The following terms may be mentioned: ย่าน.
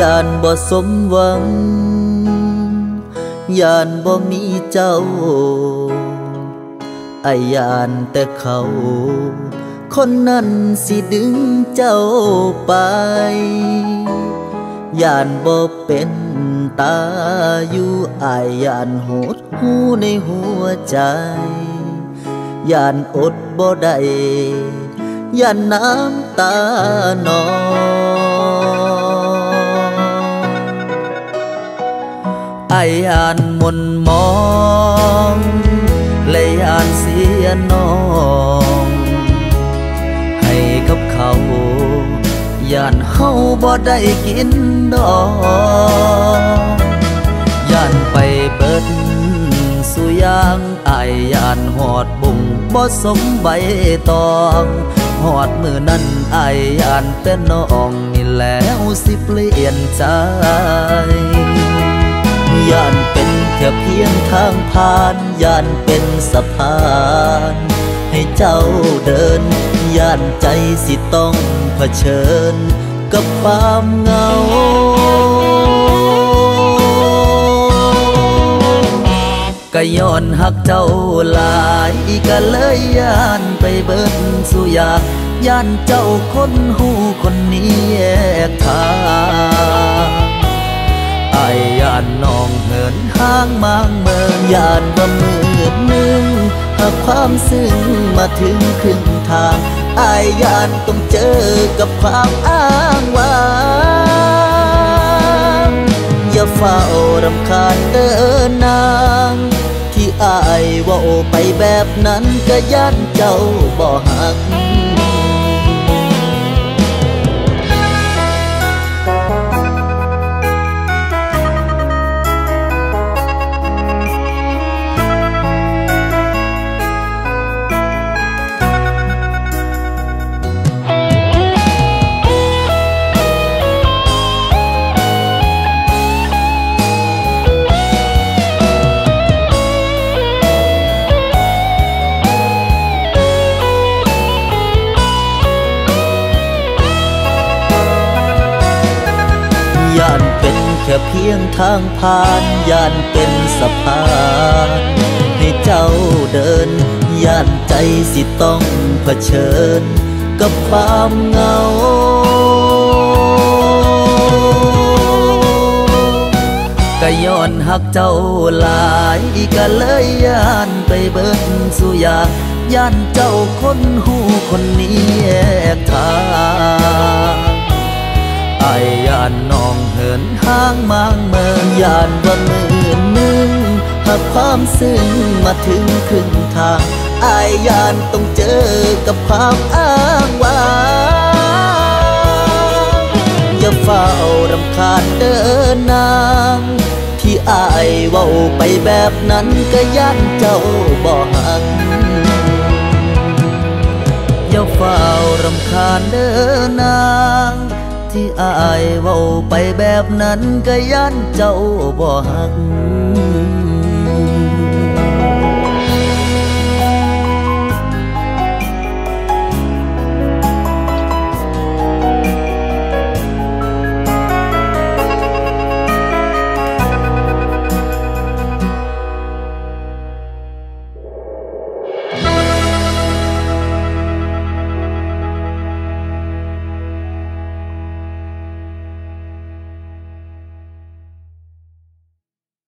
ย่านบ่สมหวังย่านบ่มีเจ้าอายย่านแต่เขาคนนั้นสิดึงเจ้าไปย่านบ่เป็นตาอยู่อายย่านโหดหูในหัวใจย่านอดบ่ได้ย่านน้ำตานองไอ้ย่านมนมองและย่านเสียน้องให้กับเขาย่านเฮาบ่ได้กินดอกย่านไปเบิดสุยางไอ้ย่านหอดบุงบ่สมใบตองหอดมือนั่นอายย่านแต่น้องนี่แล้วสิเปลี่ยนใจย่านเป็นแค่เพียงทางผ่านย่านเป็นสะพานให้เจ้าเดินย่านใจสิต้องเผชิญกับความเหงาก็ย้อนหักเจ้าหลายก็เลยย่านไปเบิดสุยางย่านเจ้าคนหูคนนี้แยกทางอายย่านน้องเหินห้างมางเมินย่านบ่มืดนึงหากความซึ้งมาถึงครึ่งทางอายย่านต้องเจอกับความอ้างว้างอย่าเฝ้ารำคาญเด้อนางที่อายว่าโอไปแบบนั้นก็ย่านเจ้าบ่หักแค่เพียงทางผ่านย่านเป็นสะพานให้เจ้าเดินย่านใจสิต้องเผชิญกับความเหงาก็ย้อนหักเจ้าหลายก็เลยย่านไปเบิดสุยางย่านเจ้าคนหูคนนี้แยกทางไอ้ย่านน้องเหินห้างมางเมินย่านบ่มืดนึงหากความซึ้งมาถึงครึ่งทางไอ้ย่านต้องเจอกับความอ้างว้างอย่าเฝ้ารำคาญเด้อนางที่อายเว้าไปแบบนั้นก็ย่านเจ้าบ่หักอย่าเฝ้ารำคาญเด้อนางที่อายเว้าไปแบบนั้นก็ย่านเจ้าบ่หัก